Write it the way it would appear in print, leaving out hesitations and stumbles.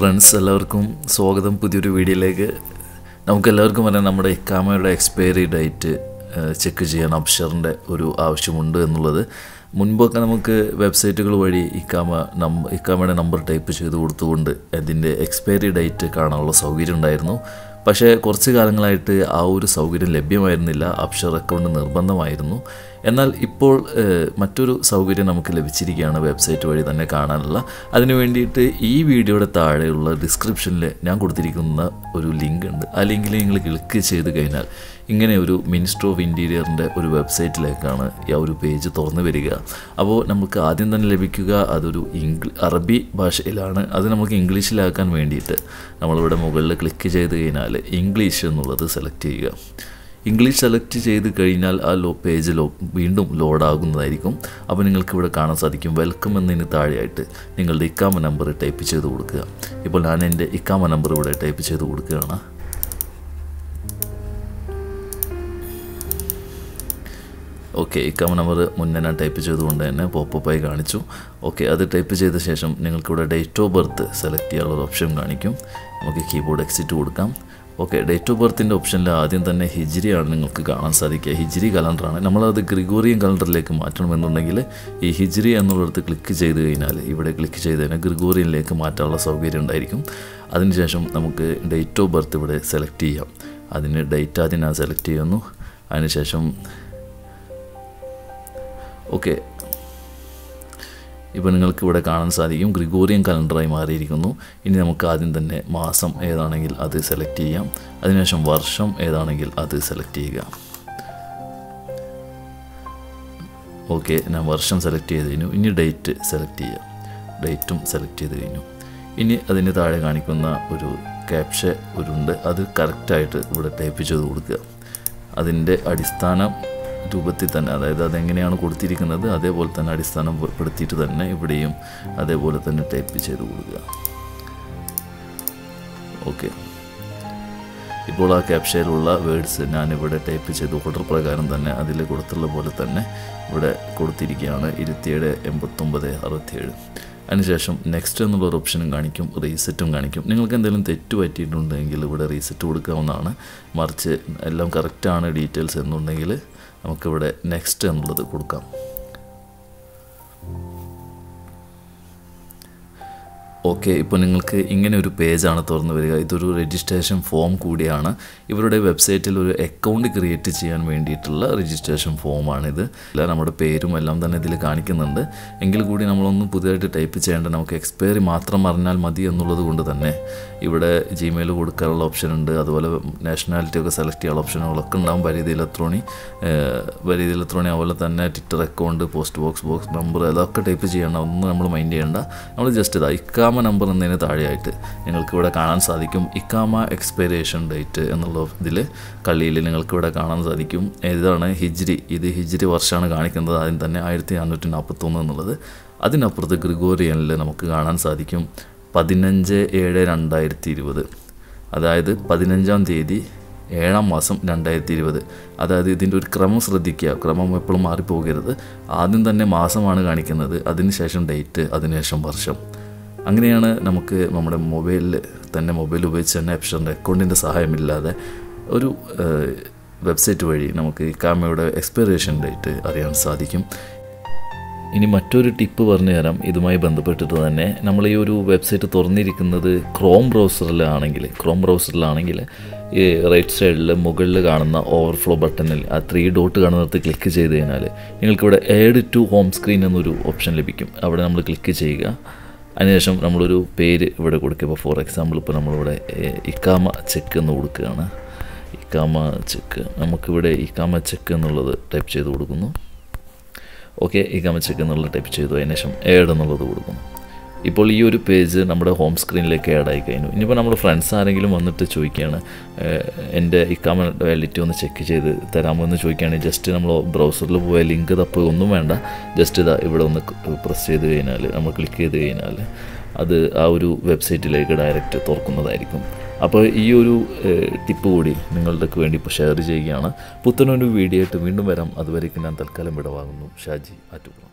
Friends എല്ലാവർക്കും സ്വാഗതം പുതിയൊരു വീഡിയോയിലേക്ക്. നമുക്കെല്ലാവർക്കും അറിയാം നമ്മുടെ ഇക്കാമയുടെ എക്സ്പയറി ഡേറ്റ് ചെക്ക് ചെയ്യാൻ അബ്ഷറിൻ്റെ ഒരു ആവശ്യമുണ്ട് എന്നുള്ളത്. മുൻപൊക്കെ നമുക്ക് വെബ്സൈറ്റുകൾ വഴി ഇക്കാമയുടെ നമ്പർ ടൈപ്പ് ചെയ്ത് കൊടുത്തുകൊണ്ട് അതിൻ്റെ എക്സ്പയറി ഡേറ്റ് കാണാനുള്ള സൗകര്യം ഉണ്ടായിരുന്നു. പക്ഷേ കുറച്ച് കാലങ്ങളായിട്ട് ആ ഒരു സൗകര്യം ലഭ്യമായിരുന്നില്ല, അബ്ഷർ അക്കൗണ്ട് നിർബന്ധമായിരുന്നു. എന്നാൽ ഇപ്പോൾ മറ്റൊരു സൗകര്യം നമുക്ക് ലഭിച്ചിരിക്കുകയാണ്, വെബ്സൈറ്റ് വഴി തന്നെ കാണാനുള്ള. അതിന് വേണ്ടിയിട്ട് ഈ വീഡിയോയുടെ താഴെയുള്ള ഡിസ്ക്രിപ്ഷനിൽ ഞാൻ കൊടുത്തിരിക്കുന്ന ഒരു ലിങ്ക് ഉണ്ട്. ആ ലിങ്കിൽ നിങ്ങൾ ക്ലിക്ക് ചെയ്ത് കഴിഞ്ഞാൽ ഇങ്ങനെ ഒരു മിനിസ്റ്റർ ഓഫ് ഇൻറ്റീരിയറിൻ്റെ ഒരു വെബ്സൈറ്റിലേക്കാണ് ആ ഒരു പേജ് തുറന്നു വരിക. അപ്പോൾ നമുക്ക് ആദ്യം തന്നെ ലഭിക്കുക അതൊരു അറബി ഭാഷയിലാണ്. അത് നമുക്ക് ഇംഗ്ലീഷിലാക്കാൻ വേണ്ടിയിട്ട് നമ്മളിവിടെ മുകളിൽ ക്ലിക്ക് ചെയ്ത് കഴിഞ്ഞാൽ ഇംഗ്ലീഷ് എന്നുള്ളത് സെലക്ട് ചെയ്യുക. ഇംഗ്ലീഷ് സെലക്ട് ചെയ്ത് കഴിഞ്ഞാൽ ആ പേജ് വീണ്ടും ലോഡാകുന്നതായിരിക്കും. അപ്പോൾ നിങ്ങൾക്ക് ഇവിടെ കാണാൻ സാധിക്കും, വെൽക്കം എന്നതിന് താഴെയായിട്ട് നിങ്ങളുടെ ഇക്കാമ നമ്പർ ടൈപ്പ് ചെയ്ത് കൊടുക്കുക. ഇപ്പോൾ ഞാൻ എൻ്റെ ഇക്കാമ നമ്പർ ഇവിടെ ടൈപ്പ് ചെയ്ത് കൊടുക്കുകയാണ്. ഓക്കെ, ഇക്കാമ നമ്പർ മുന്നേ ഞാൻ ടൈപ്പ് ചെയ്തുകൊണ്ട് തന്നെ പോപ്പപ്പായി കാണിച്ചു. ഓക്കെ, അത് ടൈപ്പ് ചെയ്ത ശേഷം നിങ്ങൾക്കിവിടെ ഡേറ്റ് ഓഫ് ബർത്ത് സെലക്ട് ചെയ്യാനുള്ളൊരു ഓപ്ഷൻ കാണിക്കും. നമുക്ക് കീബോർഡ് എക്സിറ്റ് കൊടുക്കാം. ഓക്കെ, ഡേറ്റ് ഓഫ് ബർത്തിൻ്റെ ഓപ്ഷനിൽ ആദ്യം തന്നെ ഹിജിരിയാണ് നിങ്ങൾക്ക് കാണാൻ സാധിക്കുക. ഹിജിരി കലണ്ടറാണ്. നമ്മളത് ഗ്രിഗോറിയൻ കലണ്ടറിലേക്ക് മാറ്റണമെന്നുണ്ടെങ്കിൽ ഈ ഹിജിരി എന്നുള്ളടത്ത് ക്ലിക്ക് ചെയ്ത് കഴിഞ്ഞാൽ, ഇവിടെ ക്ലിക്ക് ചെയ്ത് കഴിഞ്ഞാൽ ഗ്രിഗോറിയനിലേക്ക് മാറ്റാനുള്ള സൗകര്യം ഉണ്ടായിരിക്കും. അതിനുശേഷം നമുക്ക് ഡേറ്റ് ഓഫ് ബർത്ത് ഇവിടെ സെലക്ട് ചെയ്യാം. അതിന് ഡേറ്റ് ആദ്യം ഞാൻ സെലക്ട് ചെയ്യുന്നു. അതിനുശേഷം ഓക്കെ, ഇപ്പോൾ നിങ്ങൾക്ക് ഇവിടെ കാണാൻ സാധിക്കും ഗ്രിഗോറിയൻ കലണ്ടറായി മാറിയിരിക്കുന്നു. ഇനി നമുക്ക് ആദ്യം തന്നെ മാസം ഏതാണെങ്കിൽ അത് സെലക്ട് ചെയ്യാം. അതിനുശേഷം വർഷം ഏതാണെങ്കിൽ അത് സെലക്ട് ചെയ്യുക. ഓക്കെ, ഞാൻ വർഷം സെലക്ട് ചെയ്ത് കഴിഞ്ഞു. ഇനി ഡേറ്റ് സെലക്ട് ചെയ്യുക. ഡേറ്റും സെലക്ട് ചെയ്ത് കഴിഞ്ഞു. ഇനി അതിന് താഴെ കാണിക്കുന്ന ഒരു ക്യാപ്ഷ ഒരുണ്ട്, അത് കറക്റ്റായിട്ട് ഇവിടെ ടൈപ്പ് ചെയ്ത് കൊടുക്കുക. അതിൻ്റെ അടിസ്ഥാനം രൂപത്തിൽ തന്നെ, അതായത് അതെങ്ങനെയാണ് കൊടുത്തിരിക്കുന്നത് അതേപോലെ തന്നെ അടിസ്ഥാനപ്പെടുത്തിയിട്ട് തന്നെ ഇവിടെയും അതേപോലെ തന്നെ ടൈപ്പ് ചെയ്ത് കൊടുക്കുക. ഓക്കെ, ഇപ്പോൾ ആ ക്യാപ്ഷയിലുള്ള വേർഡ്സ് ഞാനിവിടെ ടൈപ്പ് ചെയ്ത് ഓർഡർ പ്രകാരം തന്നെ അതിൽ കൊടുത്തുള്ള പോലെ തന്നെ ഇവിടെ കൊടുത്തിരിക്കുകയാണ്. 27, 89, 67. അതിനുശേഷം നെക്സ്റ്റ് എന്നുള്ളൊരു ഓപ്ഷനും കാണിക്കും, റീസെറ്റും കാണിക്കും. നിങ്ങൾക്ക് എന്തെങ്കിലും തെറ്റ് പറ്റിയിട്ടുണ്ടെങ്കിൽ ഇവിടെ റീസെറ്റ് കൊടുക്കാവുന്നതാണ്. മറിച്ച് എല്ലാം കറക്റ്റാണ് ഡീറ്റെയിൽസ് എന്നുണ്ടെങ്കിൽ നമുക്കിവിടെ നെക്സ്റ്റ് എന്നുള്ളത് കൊടുക്കാം. ഓക്കെ, ഇപ്പോൾ നിങ്ങൾക്ക് ഇങ്ങനെ ഒരു പേജാണ് തുറന്നു വരിക. ഇതൊരു രജിസ്ട്രേഷൻ ഫോം കൂടിയാണ്. ഇവരുടെ വെബ്സൈറ്റിൽ ഒരു അക്കൗണ്ട് ക്രിയേറ്റ് ചെയ്യാൻ വേണ്ടിയിട്ടുള്ള രജിസ്ട്രേഷൻ ഫോമാണിത്. അല്ല, നമ്മുടെ പേരും എല്ലാം തന്നെ ഇതിൽ കാണിക്കുന്നുണ്ട്. എങ്കിൽ കൂടി നമ്മളൊന്നും പുതിയതായിട്ട് ടൈപ്പ് ചെയ്യേണ്ട, നമുക്ക് എക്സ്പയറി മാത്രം അറിഞ്ഞാൽ മതി എന്നുള്ളത് കൊണ്ട് തന്നെ ഇവിടെ ജിമെയിൽ കൊടുക്കാനുള്ള ഓപ്ഷൻ ഉണ്ട്. അതുപോലെ നാഷണാലിറ്റി ഒക്കെ സെലക്ട് ചെയ്യാനുള്ള ഓപ്ഷനുകളൊക്കെ ഉണ്ടാകും. വരിതയിലത്രോണി, അതുപോലെ തന്നെ Twitter account, post box number, അതൊക്കെ ടൈപ്പ് ചെയ്യേണ്ട, ഒന്നും നമ്മൾ മൈൻഡ് ചെയ്യേണ്ട. നമ്മൾ ജസ്റ്റ് ഇതാ ഇക്കാമ നമ്പർ എന്നതിന് താഴെയായിട്ട് നിങ്ങൾക്കിവിടെ കാണാൻ സാധിക്കും ഇക്കാമ എക്സ്പയറേഷൻ ഡേറ്റ് എന്നുള്ള ഇതിൽ കള്ളിയിൽ നിങ്ങൾക്കിവിടെ കാണാൻ സാധിക്കും. ഇതാണ് ഹിജ്രി. ഇത് ഹിജ്രി വർഷമാണ് കാണിക്കുന്നത്. ആദ്യം തന്നെ 1441 എന്നുള്ളത്. അതിനപ്പുറത്ത് ഗ്രിഗോറിയനിൽ നമുക്ക് കാണാൻ സാധിക്കും 15/7/2020, അതായത് 15-ാം തീയതി 7-ാം മാസം 2020. അതായത് ഇതിൻ്റെ ഒരു ക്രമം ശ്രദ്ധിക്കുക. ക്രമം എപ്പോഴും മാറിപ്പോകരുത്. ആദ്യം തന്നെ മാസമാണ് കാണിക്കുന്നത്, അതിനുശേഷം ഡേറ്റ്, അതിനുശേഷം വർഷം. അങ്ങനെയാണ് നമുക്ക് നമ്മുടെ മൊബൈൽ ഉപയോഗിച്ച് തന്നെ അബ്ഷറിൻ്റെ അക്കൗണ്ടിൻ്റെ സഹായമില്ലാതെ ഒരു വെബ്സൈറ്റ് വഴി നമുക്ക് ഇക്കാമയുടെ എക്സ്പയറേഷൻ ഡേറ്റ് അറിയാൻ സാധിക്കും. ഇനി മറ്റൊരു ടിപ്പ് പറഞ്ഞു തരാം ഇതുമായി ബന്ധപ്പെട്ടിട്ട് തന്നെ. നമ്മൾ ഈ ഒരു വെബ്സൈറ്റ് തുറന്നിരിക്കുന്നത് ക്രോം ബ്രൗസറിലാണെങ്കിൽ ഈ റൈറ്റ് സൈഡിൽ മുകളിൽ കാണുന്ന ഓവർഫ്ലോ ബട്ടണിൽ ആ 3 ഡോട്ട് കാണുന്നിടത്ത് ക്ലിക്ക് ചെയ്ത് കഴിഞ്ഞാൽ നിങ്ങൾക്കിവിടെ ആഡ് ടു ഹോം സ്ക്രീൻ എന്നൊരു ഓപ്ഷൻ ലഭിക്കും. അവിടെ നമ്മൾ ക്ലിക്ക് ചെയ്യുക. അതിനുശേഷം നമ്മളൊരു പേര് ഇവിടെ കൊടുക്കുക. ഇപ്പോൾ ഫോർ എക്സാമ്പിൾ ഇപ്പോൾ നമ്മളിവിടെ ഇക്കാമ ചെക്ക് എന്ന് കൊടുക്കുകയാണ്. ഇക്കാമ ചെക്ക്, നമുക്കിവിടെ ഇക്കാമ ചെക്ക് എന്നുള്ളത് ടൈപ്പ് ചെയ്ത് കൊടുക്കുന്നു. ഓക്കെ, ഇക്കാമ ചെക്ക് എന്നുള്ളത് ടൈപ്പ് ചെയ്തു. അതിനുശേഷം ഏഡ് എന്നുള്ളത് കൊടുക്കുന്നു. ഇപ്പോൾ ഈ ഒരു പേജ് നമ്മുടെ ഹോം സ്ക്രീനിലേക്ക് ആഡായി കഴിഞ്ഞു. ഇനിയിപ്പോൾ നമ്മുടെ ഫ്രണ്ട്സ് ആരെങ്കിലും വന്നിട്ട് ചോദിക്കുകയാണ്, എൻ്റെ ഇക്കാമ വാലിഡിറ്റി ഒന്ന് ചെക്ക് ചെയ്ത് തരാമോ എന്ന് ചോദിക്കുകയാണെങ്കിൽ ജസ്റ്റ് നമ്മൾ ബ്രൗസറിൽ പോയ ലിങ്ക് തപ്പുക ഒന്നും വേണ്ട. ജസ്റ്റ് ഇതാ ഇവിടെ ഒന്ന് പ്രസ് ചെയ്ത് കഴിഞ്ഞാൽ, നമ്മൾ ക്ലിക്ക് ചെയ്ത് കഴിഞ്ഞാൽ അത് ആ ഒരു വെബ്സൈറ്റിലേക്ക് ഡയറക്റ്റ് തുറക്കുന്നതായിരിക്കും. അപ്പോൾ ഈ ഒരു ടിപ്പ് കൂടി നിങ്ങളുടെക്ക് വേണ്ടി ഇപ്പോൾ ഷെയർ ചെയ്യുകയാണ്. പുത്തനൊരു വീഡിയോ ആയിട്ട് വീണ്ടും വരാം. അതുവരേക്കും ഞാൻ തൽക്കാലം വിടവാങ്ങുന്നു. ഷാജി ആറ്റുകുളം.